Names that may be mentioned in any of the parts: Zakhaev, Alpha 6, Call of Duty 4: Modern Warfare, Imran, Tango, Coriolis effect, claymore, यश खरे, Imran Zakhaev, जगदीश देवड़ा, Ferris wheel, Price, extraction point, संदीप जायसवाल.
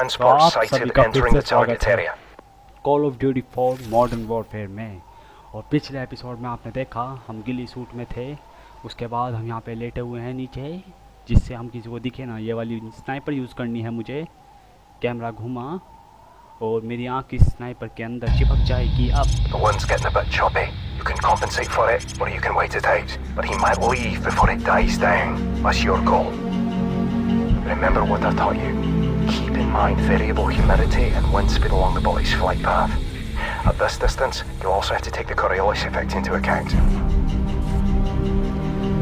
and spots sighted entering the target area. Call of duty 4 modern warfare में, और पिछले episode में आपने देखा हम गिली सूट में थे, उसके बाद हम यहाँ पे लेटे हुए हैं नीचे, जिससे हम किसी को दिखे ना। ये वाली स्नाइपर यूज़ करनी है मुझे। कैमरा घुमा और मेरी आँख इस स्नाइपर के अंदर चिपक जाएगी। अब keep in mind variable humidity and wind speed along the body's flight path. At this distance, you'll also have to take the Coriolis effect into account.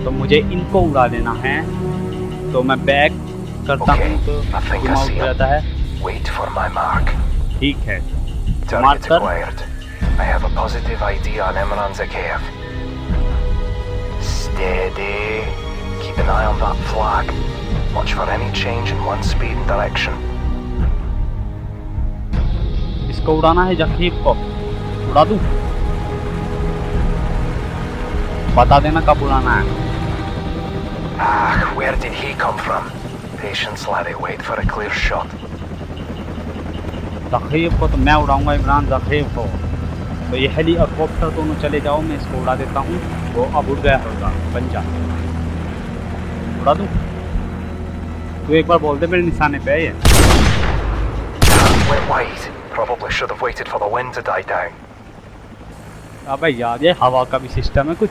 तो मुझे इनको उड़ा देना है, तो मैं बैक करता हूँ तो घुमाव जाता है। Wait for my mark. ठीक है। Target acquired. I have a positive ID on Imran Zakhaev. Steady. Keep an eye on that flag. Watch for any change in one's speed and direction. इसको उड़ाना है, ज़खीब को उड़ा दूँ। बता देना कब उड़ाना है। Ah, where did he come from? Patience, laddie, wait for a clear shot. ज़खीब को तो मैं उड़ाऊँगा, इमरान ज़खीब को। तो ये हेली और कॉप्टर दोनों चले जाओ, मैं इसको उड़ा देता हूँ। वो अब उड़ गया होगा, पंजा। उड़ा दूँ। तो एक बार बोल दे मेरे निशाने पे है। अबे यार ये हवा का भी सिस्टम है कुछ।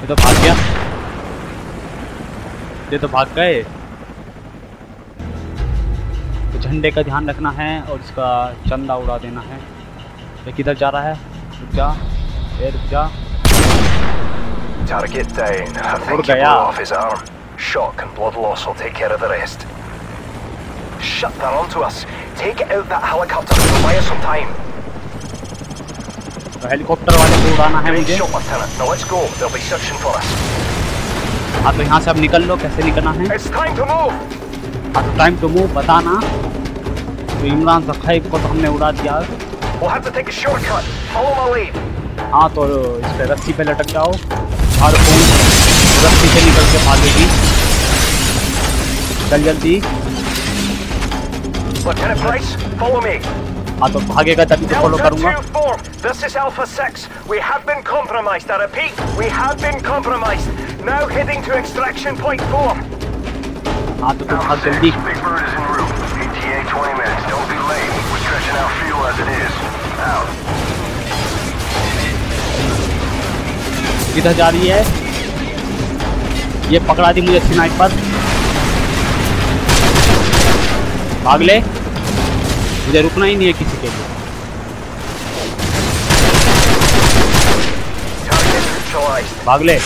ये तो भाग गया, ये तो भाग गए। तो झंडे का ध्यान रखना है और इसका चंदा उड़ा देना है। ये किधर जा रहा है? रुक जा, ये रुक जा। Target down. I think he blew off his arm. Shock and blood loss will take care of the rest. Shut that onto us. Take out that helicopter and buy us some time. The helicopter वाले को उड़ाना है मुझे. Now let's go. They'll be searching for us. आप तो यहाँ से अब निकल लो. कैसे निकलना है? It's time to move. It's time to move. बताना. तो इमरान ज़ख़ीब को तो हमने उड़ा दिया. We'll have to take a shortcut. Follow my lead. हाँ तो इस पे रस्सी पे लटक जाओ. हर फोन रस्सी से निकल के भागेगी। चल जल्दी। Lieutenant Price, follow me. हाँ तो भागेगा तभी तो फॉलो करूँगा। This is Alpha 6. We have been compromised. I repeat, we have been compromised. Now heading to extraction point 4. हाँ तो तुम भाग जल्दी। Big bird is en route. ETA 20 minutes. Don't be late. We're stretching our fuel as it is. Out. किधर जा रही है? ये पकड़ा दी मुझे स्नाइपर। भाग ले, मुझे रुकना ही नहीं है किसी के लिए। भाग ले।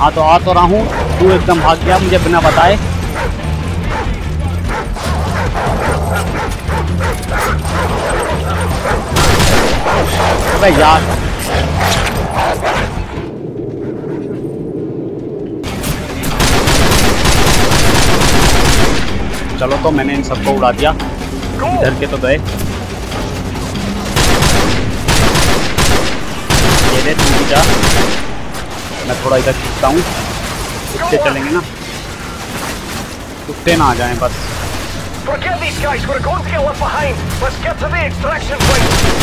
आ तो रहा हूँ, तू एकदम भाग गया मुझे बिना बताए। अबे यार चलो तो मैंने इन सबको उड़ा दिया। इधर के तो गए। ये ले तू जा, मैं थोड़ा इधर खींचता हूँ। उससे चलेंगे ना, कुत्ते ना आ जाएं बस। Forget these guys. We're going to get left behind. Let's get to the extraction point.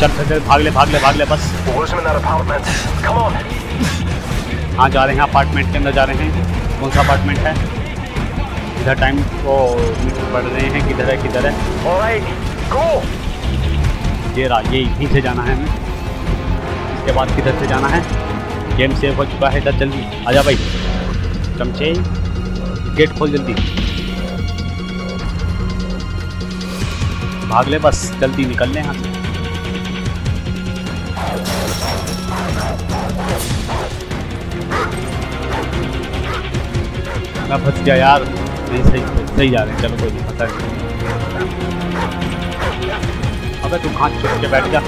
चल भाग ले बस। We're in that apartment. Come on. हाँ जा रहे हैं, अपार्टमेंट के अंदर जा रहे हैं। कौन सा अपार्टमेंट है? इधर टाइम को बढ़ रहे हैं। किधर है? Alright, go. ये रहा, ये इधर से जाना है हमें। इसके बाद किधर से जाना है? गेम सेव हो चुका है। इधर जल्दी आजा भाई। चमचे गेट खोल जल्दी। भाग ले बस, जल्दी निकल ले यहाँ से। मैं फंस गया यार। नहीं सही जा रहे हैं। चलो कोई नहीं, पता है। अबे तुम हाथ छोड़ के बैठ जा,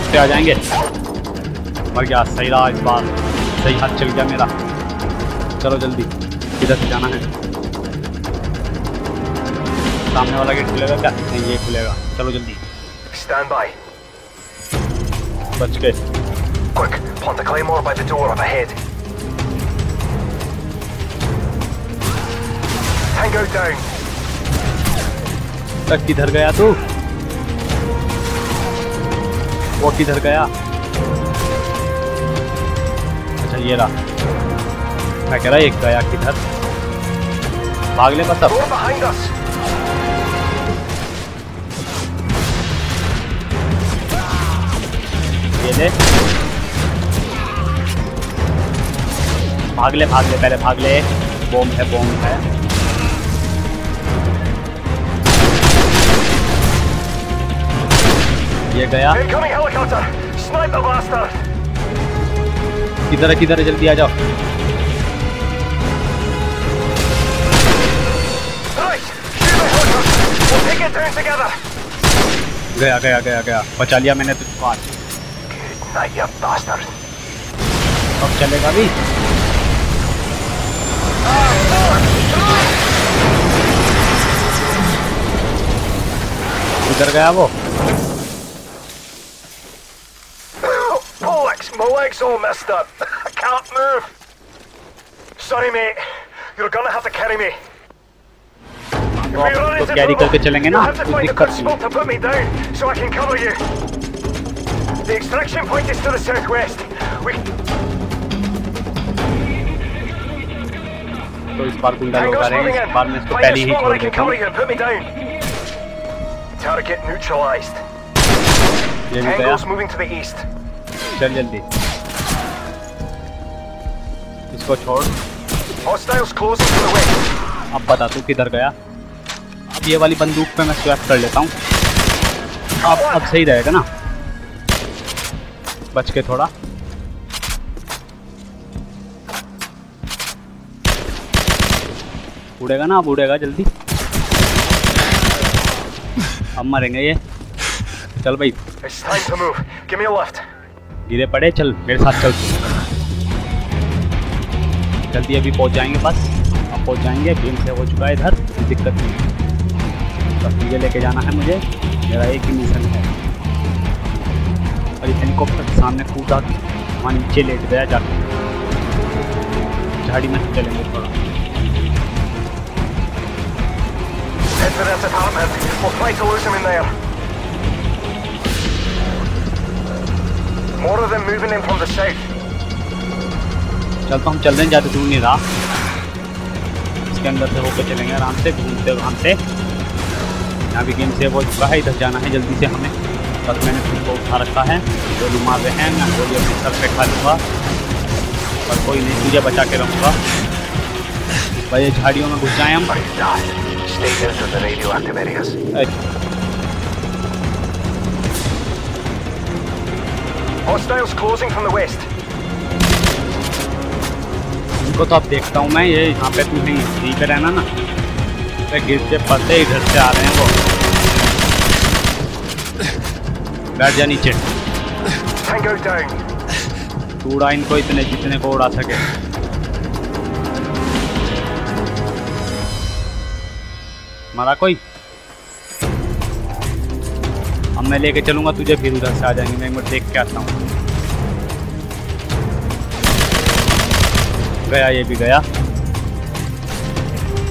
उससे आ जाएंगे। मर गया, सही रहा इस बार, सही हाथ चल गया मेरा। चलो जल्दी, इधर से जाना है। सामने वाला गेट खुलेगा क्या? नहीं, ये खुलेगा। चलो जल्दी। Stand by. बच गए। Quick, plant the claymore by the door up ahead. Tango down. What did you go? ये रहा मैं कह रहा एक गया किधर भाग ले मतलब भाग ले पहले भाग ले बॉम्ब है ये गया किधर है जल्दी आ जाओ गया बचा लिया मैंने तुझको अब चलेगा भी किधर गया वो My leg's all messed up. I can't move. Sorry, mate. You're gonna have to carry me. If we run into trouble, you'll have to find a good spot to put me down so I can cover you. The extraction point is to the southwest. So this time, find a spot where I can cover you and put me down. Target neutralized. Tango's moving to the east. चल जल्दी इसको छोड़ अब बता तू किधर गया अब ये वाली बंदूक पे मैं स्वैप कर लेता हूँ अब सही रहेगा ना बच के थोड़ा उड़ेगा ना अब उड़ेगा जल्दी अब मरेंगे ये चल भाई गिरे पड़े चल मेरे साथ चल जल्दी अभी पहुंच जाएंगे बस अब पहुंच जाएंगे भीम से हो चुका है इधर कोई दिक्कत नहीं बस मुझे लेके जाना है मुझे मेरा एक ही मिशन है और ये हेलीकॉप्टर के सामने कूदा वहाँ नीचे लेट गया जाकर झाड़ी में चलेंगे थोड़ा More of them moving in from the south. चलता हम चल रहे जाते दूर नहीं रहा इसके अंदर से होकर चलेंगे आराम से घूमते घामते यहाँ भी गेम सेव हो चुका है इधर जाना है जल्दी से हमें बस मैंने खुद को उठा रखा है गोली मार रहे हैं मैं गोली अपने सर पे खा लूँगा पर कोई नहीं तुझे बचा के रहूँगा भाई झाड़ियों में घुस जाएँ हम Hostiles closing from the west. इनको तो अब देखता हूँ मैं ये यहाँ पे तू नहीं ठीक है ना तो गिरते पड़ते इधर से आ रहे हैं वो बैठ जा नीचे उड़ा इनको इतने जितने को उड़ा सके मारा कोई मैं लेके चलूंगा तुझे फिर उधर से आ जाएंगे मैं एक बार देख के आता हूँ गया ये भी गया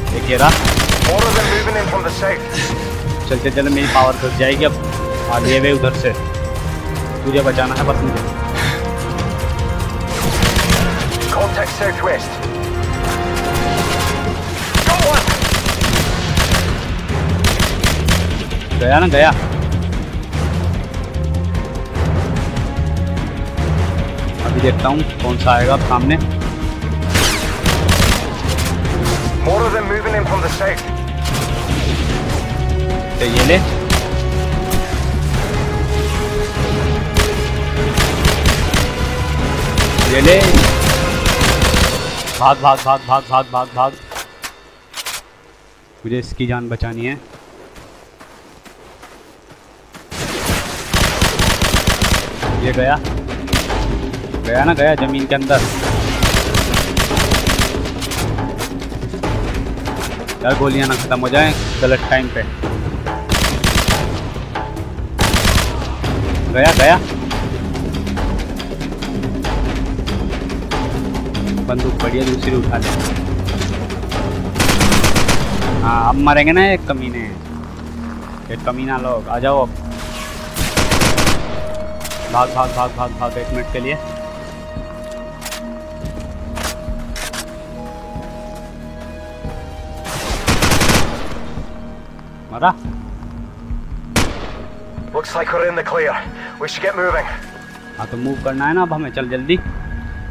देखिए चलते चले मेरी पावर घट जाएगी अब आ लिए हुए उधर से तुझे बचाना है बस मुझे गया ना गया देखता हूँ कौन सा आएगा सामने ये ले भाग भाग भाग भाग भाग भाग भाग मुझे इसकी जान बचानी है ये गया गया जमीन के अंदर यार गोलियां ना खत्म हो जाए गलत टाइम पे गया बंदूक बढ़िया दूसरी उठा ले। हाँ अब मरेंगे ना एक कमीने, एक कमीना लोग आ जाओ। अब भाग भाग भाग भाग भाग 1 मिनट के लिए। मरा? Looks like we're in the clear. We should get moving. हाँ तो मूव करना है ना अब हमें, चल जल्दी,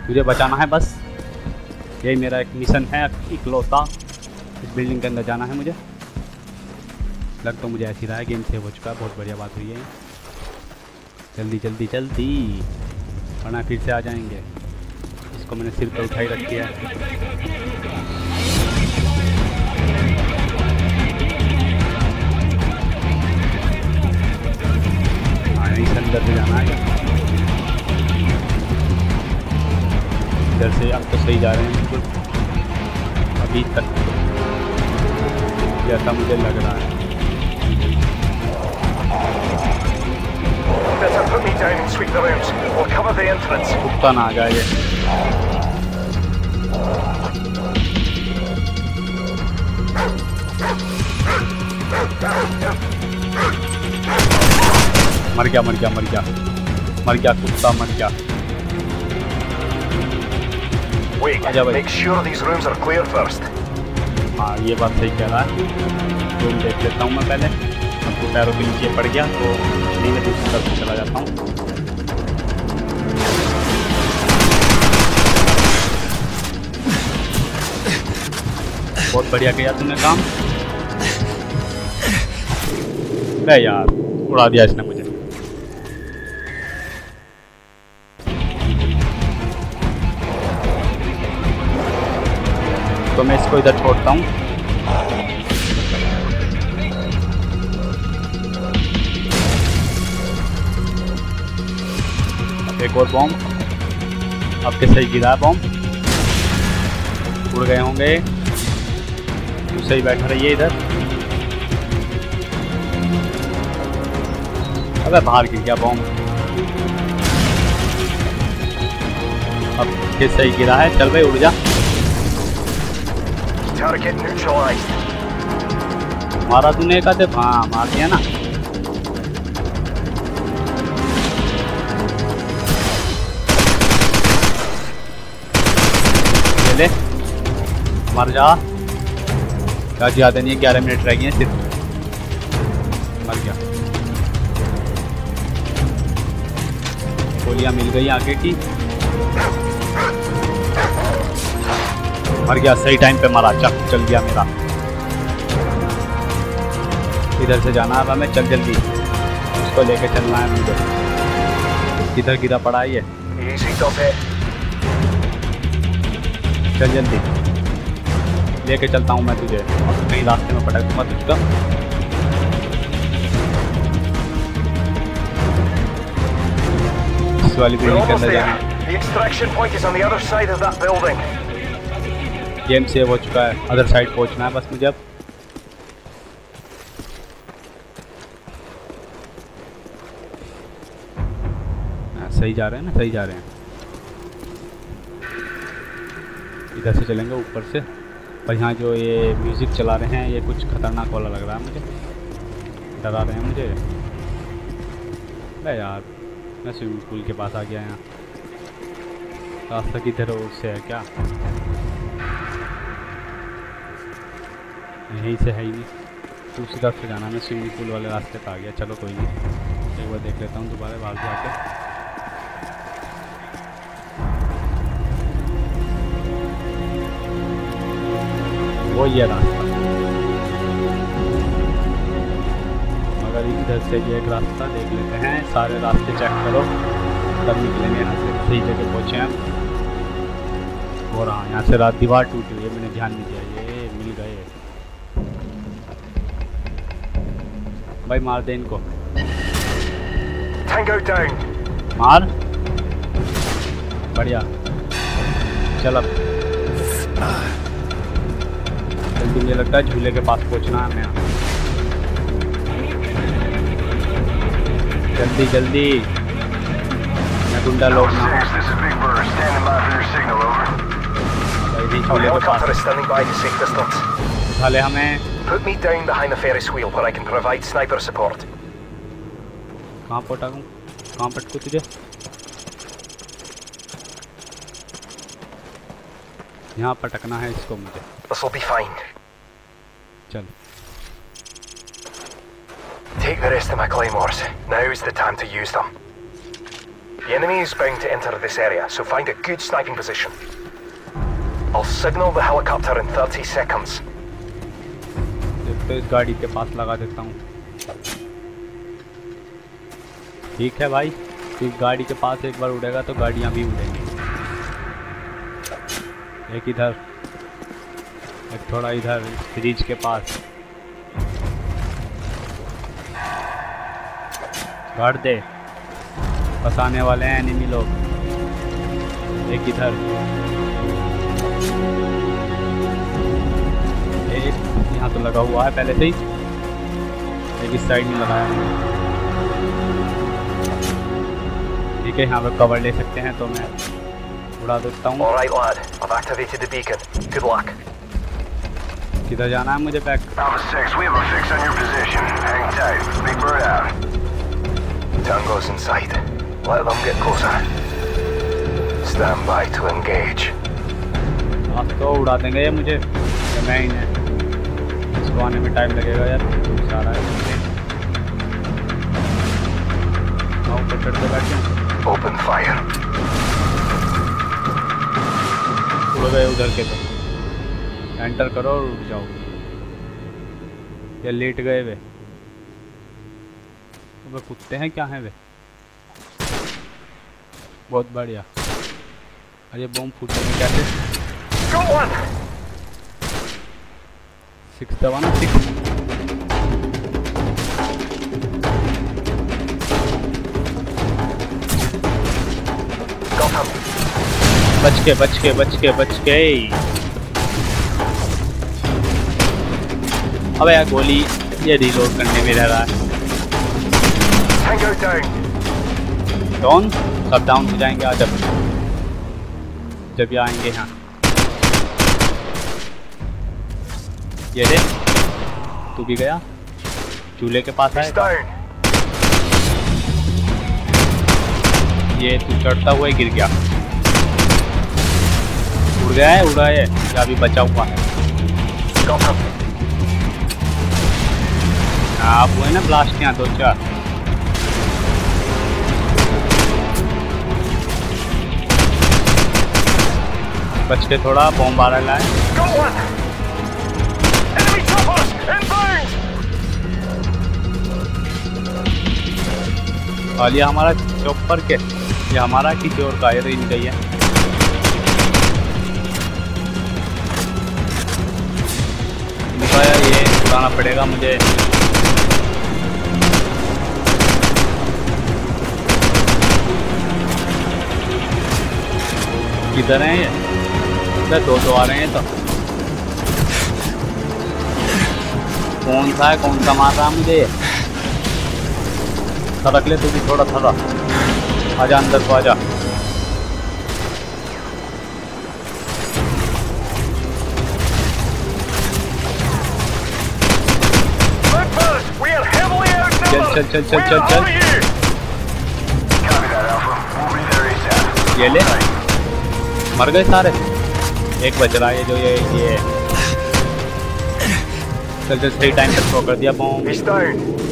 तुझे बचाना है बस, यही मेरा एक मिशन है इकलौता। इस बिल्डिंग के अंदर जाना है मुझे। लग तो मुझे ऐसी रहा है गेम सेव हो चुका है, बहुत बढ़िया बात हुई है। जल्दी जल्दी जल्दी वरना फिर से आ जाएंगे। इसको मैंने सिर पर उठाई रखी है। अंदर से जाना है इधर से। आप तो सही जा रहे हैं बिल्कुल, अभी तक जैसा मुझे लग रहा है। कुत्ता ना आ जाए। मर गया मर गया मर गया मर गया कुत्ता मर गया। आजा भाई। हाँ ये बात सही कह रहा है। रूम देख लेता हूँ मैं पहले। आपको पैरों के नीचे पड़ गया तो धीरे दूसरी तरफ चला जाता हूँ। बहुत बढ़िया किया तुमने काम। नहीं यार उड़ा दिया इसने मुझे। तो मैं इसको इधर छोड़ता हूँ। एक और बॉम्ब। अब कैसे ही गिरा बॉम्ब, उड़ गए होंगे। तो सही बैठा रहिए इधर। अबे बाहर गिर गया बॉम्ब। अब कैसे ही गिरा है। चल भाई उड़ जा। मारा तूने एक आधे। हाँ मार दिया ना। ले मर जा। क्या ज्यादा नहीं है, 11 मिनट रह गए हैं सिर्फ। मर गया। गोलियां मिल गई आगे की। मर गया, सही टाइम पे मारा। चक चल गया मेरा। इधर से जाना है हमें, चल जल्दी। उसको लेके चलना है मुझे। किधर गिरा पड़ा है ये? चल जल्दी, लेके चलता हूँ मैं तुझे। और कहीं रास्ते में पटक दूंगा तुझका। इस वाली बिल्डिंग के अंदर जाना। The extraction point is on the other side of that building. Game save हो चुका है। अदर साइड पहुंचना है बस मुझे अब। सही जा रहे हैं ना, सही जा रहे हैं। इधर से चलेंगे ऊपर से। पर यहाँ जो ये म्यूज़िक चला रहे हैं ये कुछ खतरनाक वाला लग रहा है मुझे। डरा रहे हैं मुझे। अरे यार मैं स्विमिंग पूल के पास आ गया। यहाँ रास्ता किधर उससे है क्या? यहीं से है ही नहीं, दूसरी तरफ से जाना। मैं स्विमिंग पूल वाले रास्ते पे आ गया। चलो कोई नहीं, एक बार देख लेता हूँ दोबारा बाहर जाके। वो ये रास्ता, मगर इधर से ये एक रास्ता। देख लेते हैं, सारे रास्ते चेक करो तब निकलेंगे यहाँ से। सही जगह पहुँचे हम। और हाँ यहाँ से रात दीवार टूट गई है, मैंने ध्यान नहीं दिया। ये मिल गए भाई। मार दे इनको। Tango down. मार। बढ़िया। चल अब जल्दी। मुझे लगता है झूले के पास पहुंचना है हमें। जल्दी जल्दी। मैं गुंडा लौटना है। Helicopter is standing by to safe distance. Put me down behind the Ferris wheel where I can provide sniper support. This will be fine. Take the rest of my claymores. Now is the time to use them. The enemy is bound to enter this area, so find a good sniping position. I'll signal the helicopter in 30 seconds. ठीक है भाई, इस गाड़ी के पास एक बार उड़ेगा तो गाड़ियां भी उड़ेंगी। एक इधर, एक थोड़ा इधर फ्रिज के पास। गाड़ दे, फंसाने वाले हैं एनिमी लोग। एक इधर, एक यहाँ तो लगा हुआ है पहले से ही, एक इस साइड में लगाया है। ठीक है, यहाँ पे कवर ले सकते हैं तो मैं उड़ा देता हूँ। Alright lad, I've activated the beacon. Good luck. किधर जाना है मुझे back? Alpha 6, we have a fix on your position. Hang tight. Big bird out. Tango's in sight. Let them get closer. Stand by to engage. आप तो उड़ा देंगे ये मुझे? मैं ही नहीं। इसको आने में टाइम लगेगा यार। सारा नाउ पकड़ के बैठे। Open fire. उड़ गए उधर के तो। Enter करो और उड़ जाओ। ये लेट गए वे। वो कुत्ते हैं क्या हैं वे? बहुत बढ़िया। अरे बम फूटने में कैसे? Go on. 6-1-6. बच के अबे यार गोली ये रीलोड करने में रह रहा है। डाउन सब डाउन हो जाएंगे आज जब ये आएंगे यहाँ। ये दे तू भी गया चूल्हे के पास है। ये तू चढ़ता हुआ ही गिर गया। उड़ गया है उड़ा है या भी बचा हुआ है। आप वो है ना ब्लास्ट यहाँ दो चार। बच के थोड़ा बॉम्ब आ रहा है। और ये हमारा चौपर के ये हमारा किसी और का रेंज गई है। ये उड़ाना पड़ेगा मुझे। किधर हैं ये? इधर दो आ रहे हैं तो कौन सा है कौन सा मार रहा है मुझे? थड़क ले तू भी थोड़ा थड़ा। आजा अंदर को आजा। चल ये ले मर गए सारे। एक बच रहा है जो ये चल सही टाइम पर थ्रो कर दिया बॉम्ब।